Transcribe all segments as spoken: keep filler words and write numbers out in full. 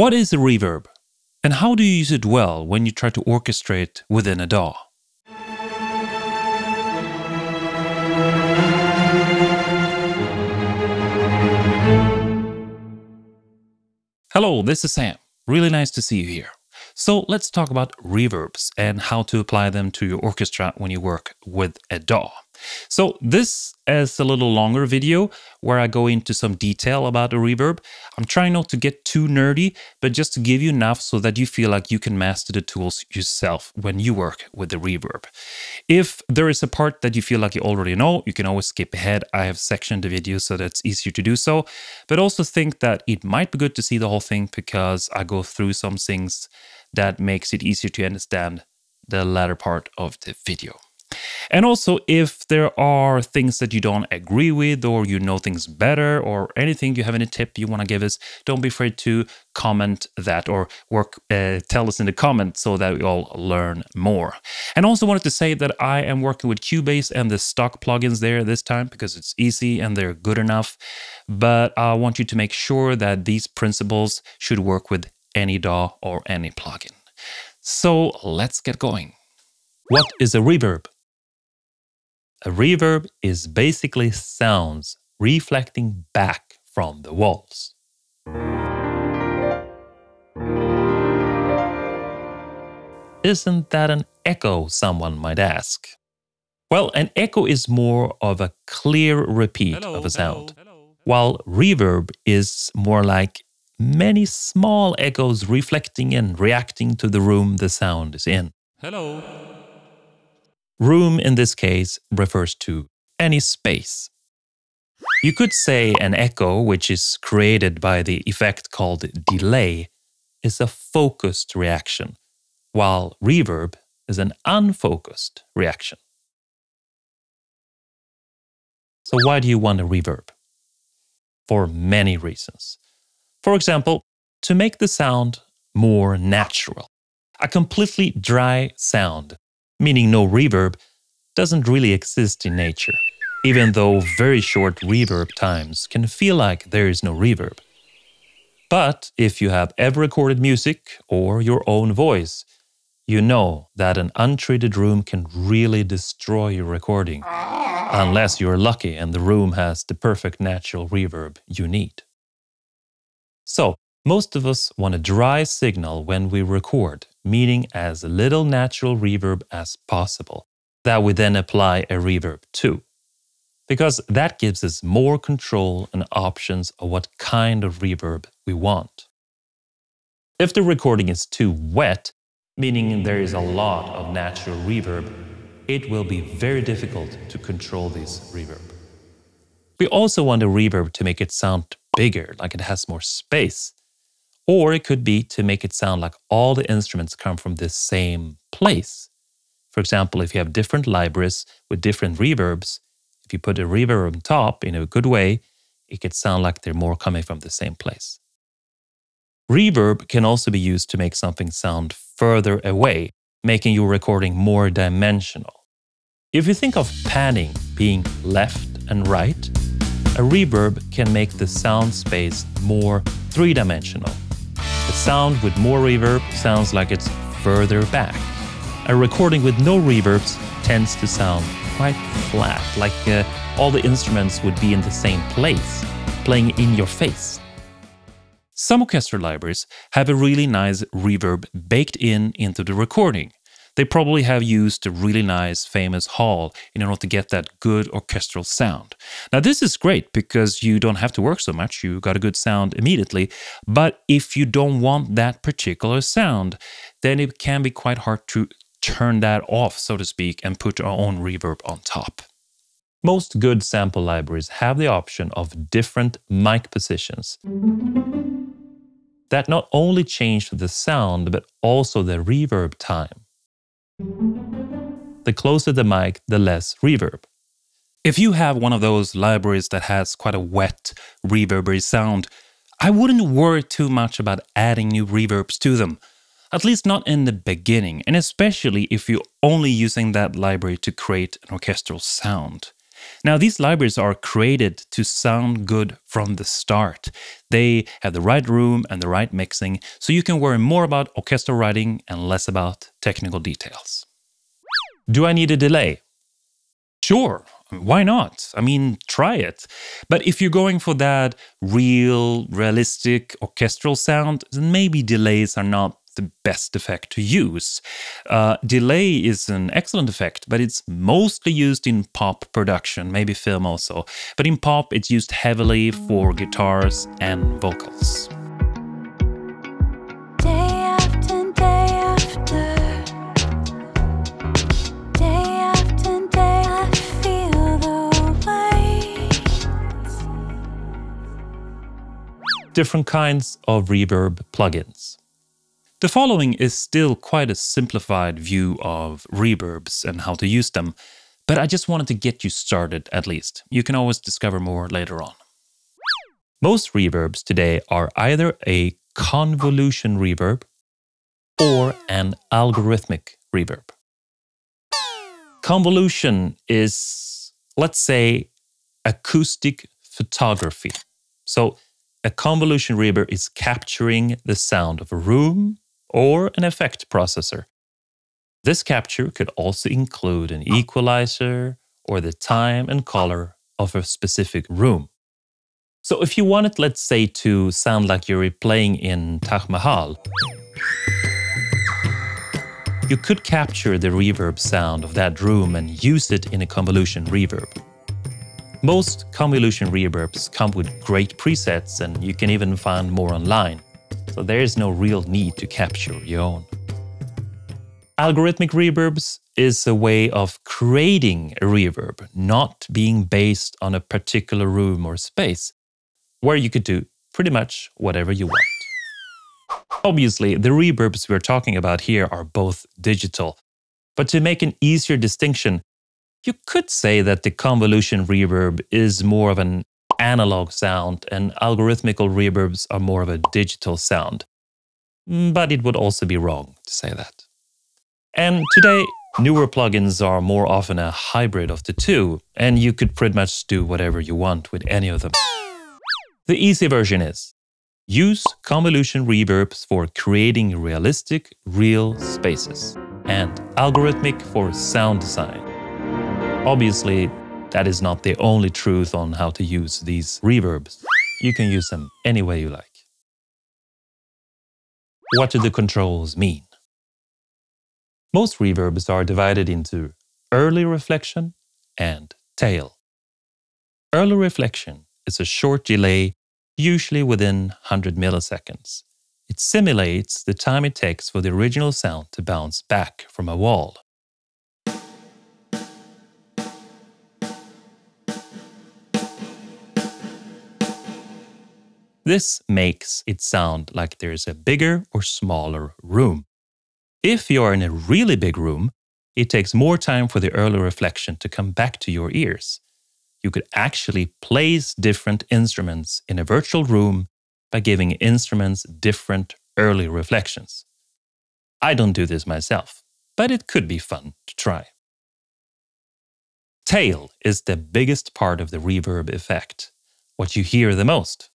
What is a reverb? And how do you use it well when you try to orchestrate within a D A W? Hello, this is Sam. Really nice to see you here. So let's talk about reverbs and how to apply them to your orchestra when you work with a D A W. So this is a little longer video where I go into some detail about a reverb. I'm trying not to get too nerdy, but just to give you enough so that you feel like you can master the tools yourself when you work with the reverb. If there is a part that you feel like you already know, you can always skip ahead. I have sectioned the video so that's easier to do so, but also think that it might be good to see the whole thing because I go through some things that makes it easier to understand the latter part of the video. And also, if there are things that you don't agree with or you know things better or anything, you have any tip you want to give us, don't be afraid to comment that or work, uh, tell us in the comments so that we all learn more. And also wanted to say that I am working with Cubase and the stock plugins there this time because it's easy and they're good enough. But I want you to make sure that these principles should work with any D A W or any plugin. So let's get going. What is a reverb? A reverb is basically sounds reflecting back from the walls. Isn't that an echo, someone might ask? Well, an echo is more of a clear repeat hello, of a sound, hello, hello, hello. While reverb is more like many small echoes reflecting and reacting to the room the sound is in. Hello. Room in this case refers to any space. You could say an echo, which is created by the effect called delay, is a focused reaction, while reverb is an unfocused reaction. So why do you want a reverb? For many reasons. For example, to make the sound more natural. A completely dry sound, meaning no reverb, doesn't really exist in nature, even though very short reverb times can feel like there is no reverb. But if you have ever recorded music or your own voice, you know that an untreated room can really destroy your recording, unless you're lucky and the room has the perfect natural reverb you need. So, most of us want a dry signal when we record, meaning as little natural reverb as possible, that we then apply a reverb to. Because that gives us more control and options of what kind of reverb we want. If the recording is too wet, meaning there is a lot of natural reverb, it will be very difficult to control this reverb. We also want a reverb to make it sound bigger, like it has more space. Or it could be to make it sound like all the instruments come from the same place. For example, if you have different libraries with different reverbs, if you put a reverb on top in a good way, it could sound like they're more coming from the same place. Reverb can also be used to make something sound further away, making your recording more dimensional. If you think of panning being left and right, a reverb can make the sound space more three-dimensional. A sound with more reverb sounds like it's further back. A recording with no reverbs tends to sound quite flat, like uh, all the instruments would be in the same place, playing in your face. Some orchestra libraries have a really nice reverb baked in into the recording. They probably have used a really nice famous hall in order to get that good orchestral sound. Now this is great because you don't have to work so much, you got a good sound immediately, but if you don't want that particular sound, then it can be quite hard to turn that off, so to speak, and put our own reverb on top. Most good sample libraries have the option of different mic positions that not only change the sound, but also the reverb time. The closer the mic, the less reverb. If you have one of those libraries that has quite a wet, reverbery sound, I wouldn't worry too much about adding new reverbs to them. At least not in the beginning, and especially if you're only using that library to create an orchestral sound. Now, these libraries are created to sound good from the start. They have the right room and the right mixing, so you can worry more about orchestral writing and less about technical details. Do I need a delay? Sure, why not? I mean, try it. But if you're going for that real, realistic orchestral sound, then maybe delays are not the best effect to use. Uh, delay is an excellent effect, but it's mostly used in pop production, maybe film also. But in pop, it's used heavily for guitars and vocals. Different kinds of reverb plugins. The following is still quite a simplified view of reverbs and how to use them, but I just wanted to get you started at least. You can always discover more later on. Most reverbs today are either a convolution reverb or an algorithmic reverb. Convolution is, let's say, acoustic photography. So a convolution reverb is capturing the sound of a room or an effect processor. This capture could also include an equalizer or the time and color of a specific room. So if you wanted, let's say, to sound like you're playing in Taj Mahal, you could capture the reverb sound of that room and use it in a convolution reverb. Most convolution reverbs come with great presets, and you can even find more online. So there is no real need to capture your own. Algorithmic reverbs is a way of creating a reverb, not being based on a particular room or space, where you could do pretty much whatever you want. Obviously, the reverbs we're talking about here are both digital, but to make an easier distinction, you could say that the convolution reverb is more of an analog sound and algorithmical reverbs are more of a digital sound. But it would also be wrong to say that. And today, newer plugins are more often a hybrid of the two, and you could pretty much do whatever you want with any of them. The easy version is, use convolution reverbs for creating realistic, real spaces, and algorithmic for sound design. Obviously, that is not the only truth on how to use these reverbs. You can use them any way you like. What do the controls mean? Most reverbs are divided into early reflection and tail. Early reflection is a short delay, usually within one hundred milliseconds. It simulates the time it takes for the original sound to bounce back from a wall. This makes it sound like there is a bigger or smaller room. If you are in a really big room, it takes more time for the early reflection to come back to your ears. You could actually place different instruments in a virtual room by giving instruments different early reflections. I don't do this myself, but it could be fun to try. Tail is the biggest part of the reverb effect, what you hear the most.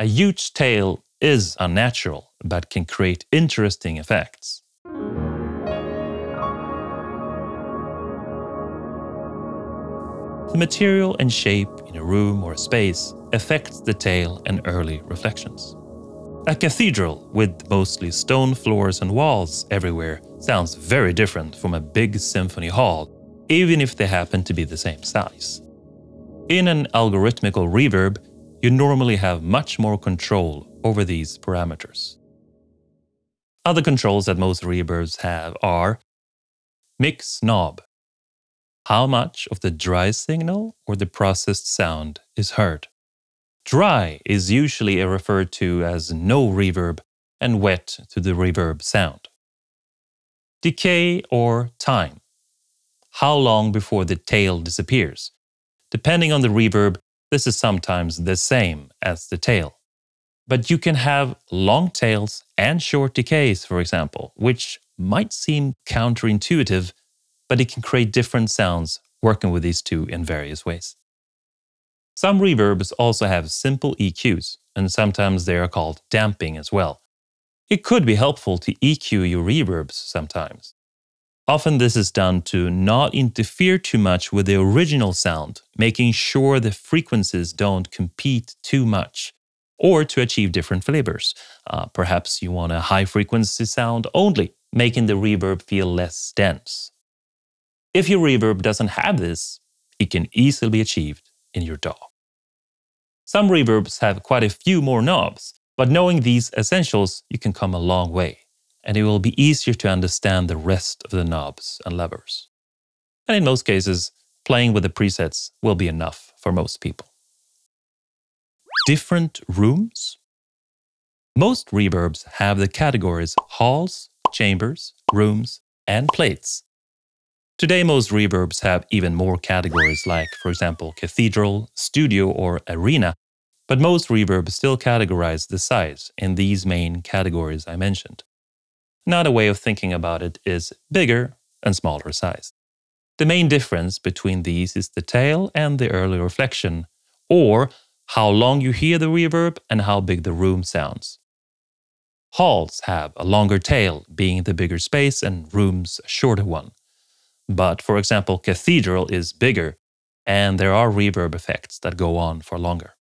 A huge tail is unnatural, but can create interesting effects. The material and shape in a room or space affects the tail and early reflections. A cathedral with mostly stone floors and walls everywhere sounds very different from a big symphony hall, even if they happen to be the same size. In an algorithmical reverb, you normally have much more control over these parameters. Other controls that most reverbs have are mix knob. How much of the dry signal or the processed sound is heard? Dry is usually referred to as no reverb and wet to the reverb sound. Decay or time. How long before the tail disappears? Depending on the reverb, this is sometimes the same as the tail. But you can have long tails and short decays, for example, which might seem counterintuitive, but it can create different sounds working with these two in various ways. Some reverbs also have simple E Qs, and sometimes they are called damping as well. It could be helpful to E Q your reverbs sometimes. Often this is done to not interfere too much with the original sound, making sure the frequencies don't compete too much, or to achieve different flavors. Uh, perhaps you want a high-frequency sound only, making the reverb feel less dense. If your reverb doesn't have this, it can easily be achieved in your D A W. Some reverbs have quite a few more knobs, but knowing these essentials, you can come a long way, and it will be easier to understand the rest of the knobs and levers. And in most cases, playing with the presets will be enough for most people. Different rooms? Most reverbs have the categories halls, chambers, rooms, and plates. Today, most reverbs have even more categories like, for example, cathedral, studio, or arena, but most reverbs still categorize the size in these main categories I mentioned. Another way of thinking about it is bigger and smaller size. The main difference between these is the tail and the early reflection, or how long you hear the reverb and how big the room sounds. Halls have a longer tail, being the bigger space, and rooms a shorter one. But for example, cathedral is bigger, and there are reverb effects that go on for longer.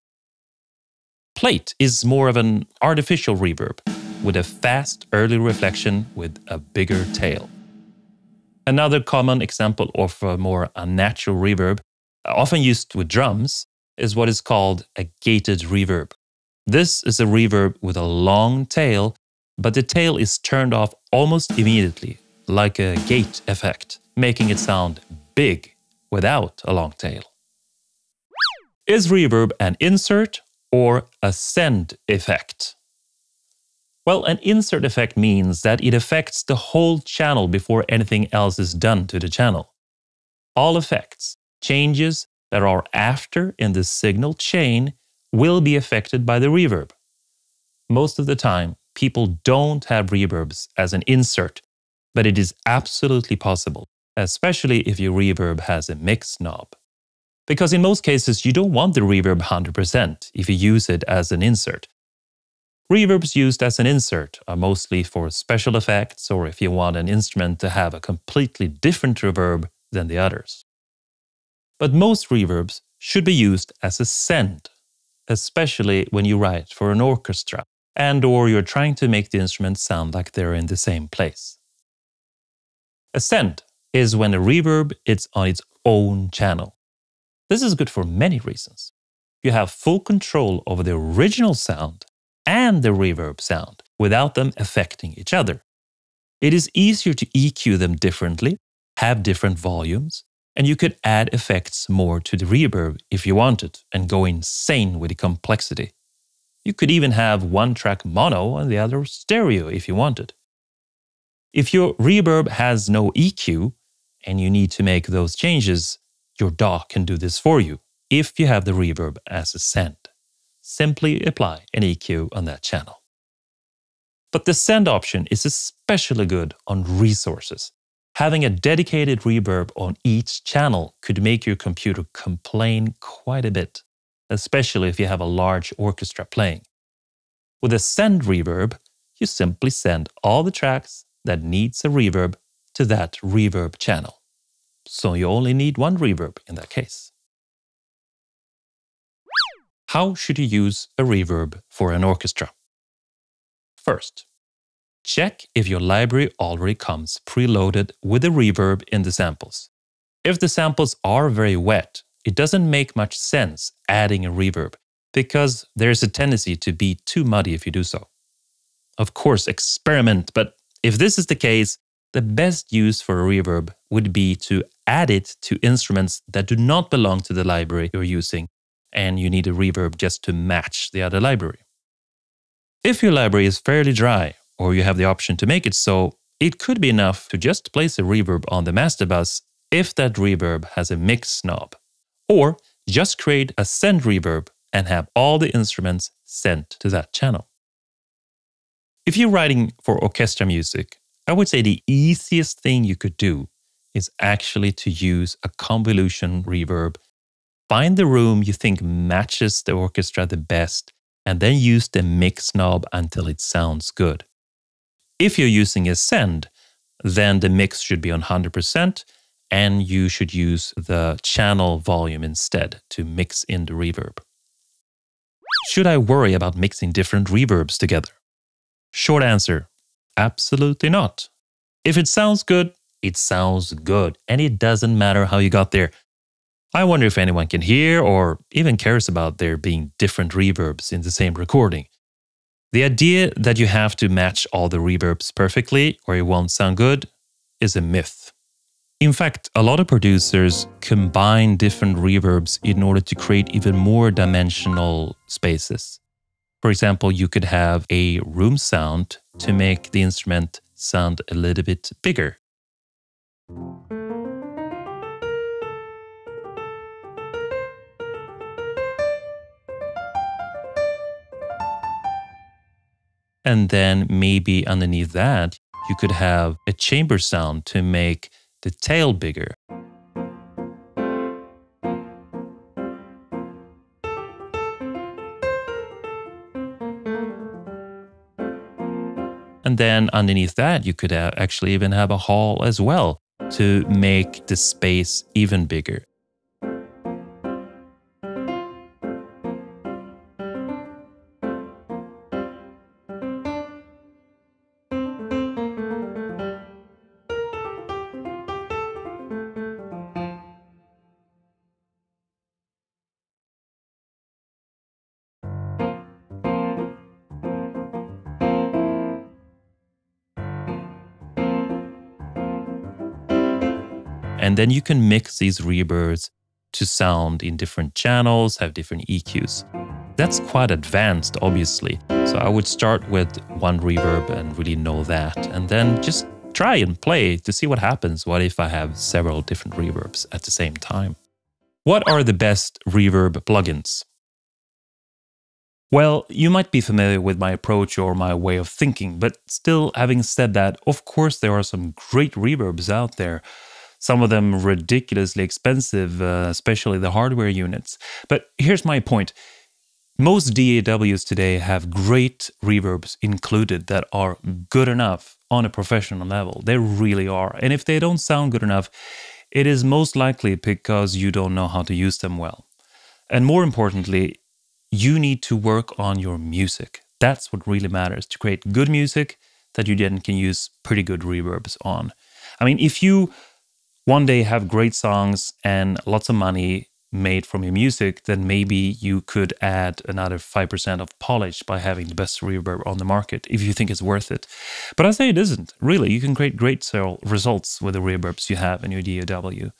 Plate is more of an artificial reverb, with a fast early reflection with a bigger tail. Another common example of a more unnatural reverb, often used with drums, is what is called a gated reverb. This is a reverb with a long tail, but the tail is turned off almost immediately, like a gate effect, making it sound big without a long tail. Is reverb an insert or a send effect? Well, an insert effect means that it affects the whole channel before anything else is done to the channel. All effects, changes, that are after in the signal chain will be affected by the reverb. Most of the time, people don't have reverbs as an insert, but it is absolutely possible, especially if your reverb has a mix knob. Because in most cases, you don't want the reverb one hundred percent if you use it as an insert. Reverbs used as an insert are mostly for special effects or if you want an instrument to have a completely different reverb than the others. But most reverbs should be used as a send, especially when you write for an orchestra and or you're trying to make the instruments sound like they're in the same place. A send is when a reverb is on its own channel. This is good for many reasons. You have full control over the original sound and the reverb sound without them affecting each other. It is easier to E Q them differently, have different volumes, and you could add effects more to the reverb if you wanted and go insane with the complexity. You could even have one track mono and the other stereo if you wanted. If your reverb has no E Q and you need to make those changes, your D A W can do this for you if you have the reverb as a send. Simply apply an E Q on that channel. But the send option is especially good on resources. Having a dedicated reverb on each channel could make your computer complain quite a bit, especially if you have a large orchestra playing. With a send reverb, you simply send all the tracks that needs a reverb to that reverb channel. So you only need one reverb in that case. How should you use a reverb for an orchestra? First, check if your library already comes preloaded with a reverb in the samples. If the samples are very wet, it doesn't make much sense adding a reverb, because there's a tendency to be too muddy if you do so. Of course, experiment, but if this is the case, the best use for a reverb would be to add it to instruments that do not belong to the library you're using, and you need a reverb just to match the other library. If your library is fairly dry, or you have the option to make it so, it could be enough to just place a reverb on the master bus if that reverb has a mix knob. Or just create a send reverb and have all the instruments sent to that channel. If you're writing for orchestra music, I would say the easiest thing you could do is actually to use a convolution reverb. Find the room you think matches the orchestra the best, and then use the mix knob until it sounds good. If you're using a send, then the mix should be on one hundred percent, and you should use the channel volume instead to mix in the reverb. Should I worry about mixing different reverbs together? Short answer, absolutely not. If it sounds good, it sounds good, and it doesn't matter how you got there. I wonder if anyone can hear or even cares about there being different reverbs in the same recording. The idea that you have to match all the reverbs perfectly or it won't sound good is a myth. In fact, a lot of producers combine different reverbs in order to create even more dimensional spaces. For example, you could have a room sound to make the instrument sound a little bit bigger. And then maybe underneath that, you could have a chamber sound to make the tail bigger. And then underneath that, you could actually even have a hall as well to make the space even bigger. And then you can mix these reverbs to sound in different channels, have different E Qs. That's quite advanced, obviously. So I would start with one reverb and really know that. And then just try and play to see what happens. What if I have several different reverbs at the same time? What are the best reverb plugins? Well, you might be familiar with my approach or my way of thinking, but still, having said that, of course, there are some great reverbs out there. Some of them ridiculously expensive, uh, especially the hardware units. But here's my point. Most D A Ws today have great reverbs included that are good enough on a professional level. They really are. And if they don't sound good enough, it is most likely because you don't know how to use them well. And more importantly, you need to work on your music. That's what really matters, to create good music that you then can use pretty good reverbs on. I mean, if you one day have great songs and lots of money made from your music, then maybe you could add another five percent of polish by having the best reverb on the market, if you think it's worth it. But I say it isn't, really. You can create great results with the reverbs you have in your D A W.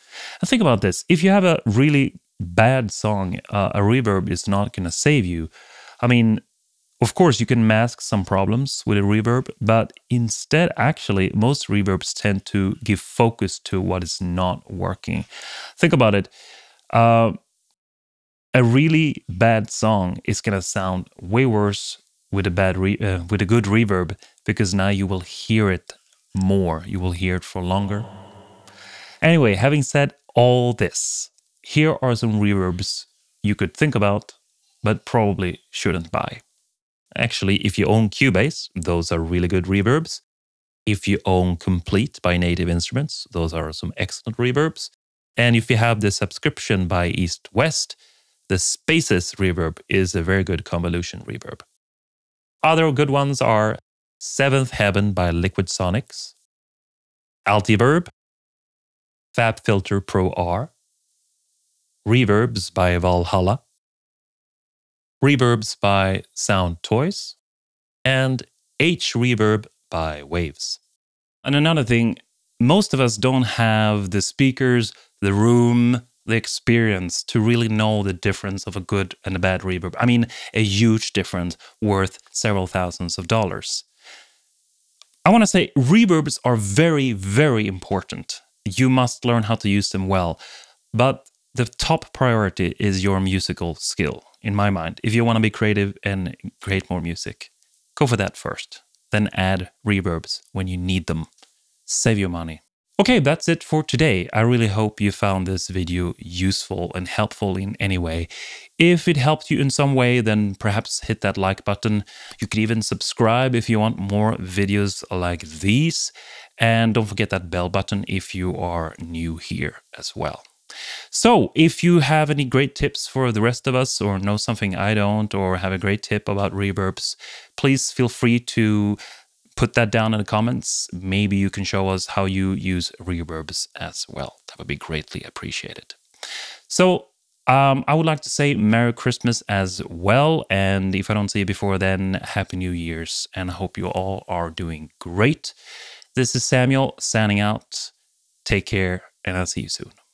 And think about this. If you have a really bad song, uh, a reverb is not going to save you. I mean, of course, you can mask some problems with a reverb, but instead, actually, most reverbs tend to give focus to what is not working. Think about it. Uh, a really bad song is going to sound way worse with a, bad re uh, with a good reverb, because now you will hear it more. You will hear it for longer. Anyway, having said all this, here are some reverbs you could think about, but probably shouldn't buy. Actually, if you own Cubase, those are really good reverbs. If you own Complete by Native Instruments, those are some excellent reverbs. And if you have the subscription by East West, the Spaces reverb is a very good convolution reverb. Other good ones are Seventh Heaven by Liquid Sonics, Altiverb, Fab Filter Pro R, Reverbs by Valhalla, Reverbs by Sound Toys, and H Reverb by Waves. And another thing, most of us don't have the speakers, the room, the experience to really know the difference of a good and a bad reverb. I mean, a huge difference worth several thousands of dollars. I want to say reverbs are very, very important. You must learn how to use them well, but the top priority is your musical skill. In my mind, if you want to be creative and create more music, go for that first. Then add reverbs when you need them. Save your money. Okay, that's it for today. I really hope you found this video useful and helpful in any way. If it helped you in some way, then perhaps hit that like button. You could even subscribe if you want more videos like these. And don't forget that bell button if you are new here as well. So if you have any great tips for the rest of us, or know something I don't, or have a great tip about reverbs, please feel free to put that down in the comments. Maybe you can show us how you use reverbs as well. That would be greatly appreciated. So um, I would like to say Merry Christmas as well. And if I don't see you before then, Happy New Year's. And I hope you all are doing great. This is Samuel signing out. Take care, and I'll see you soon.